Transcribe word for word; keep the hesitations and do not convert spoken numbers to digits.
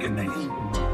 Good night.